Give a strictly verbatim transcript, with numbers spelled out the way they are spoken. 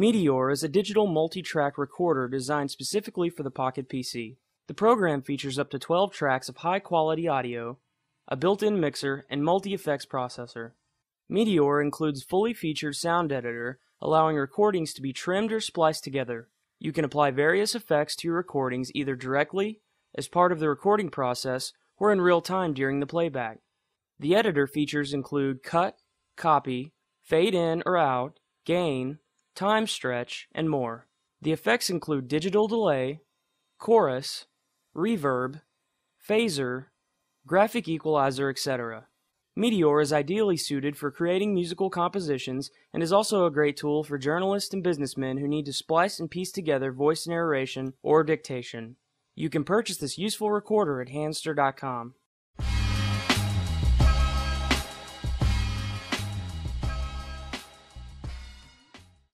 Meteor is a digital multi-track recorder designed specifically for the Pocket P C. The program features up to twelve tracks of high-quality audio, a built-in mixer, and multi-effects processor. Meteor includes fully featured sound editor, allowing recordings to be trimmed or spliced together. You can apply various effects to your recordings either directly, as part of the recording process, or in real time during the playback. The editor features include cut, copy, fade in or out, gain, time stretch, and more. The effects include digital delay, chorus, reverb, phaser, graphic equalizer, et cetera. Meteor is ideally suited for creating musical compositions and is also a great tool for journalists and businessmen who need to splice and piece together voice narration or dictation. You can purchase this useful recorder at handster dot com.